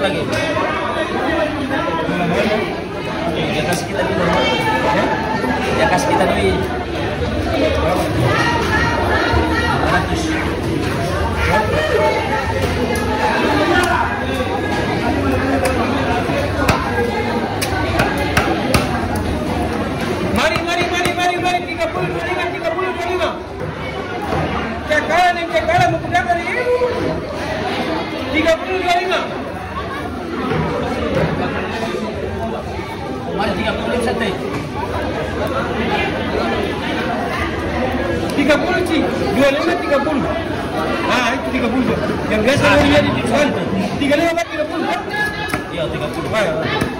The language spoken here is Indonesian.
lagi. Ya kasih kita dulu. Ya kasih kita dulu. 100. Mari 35. Ke kanan, ke kanan, mau ke belakang. 35. Mari 37. 30 sih, 25 30. Ah itu 30 tuh. Yang biasa dia di depan. 35 40. Iya 30.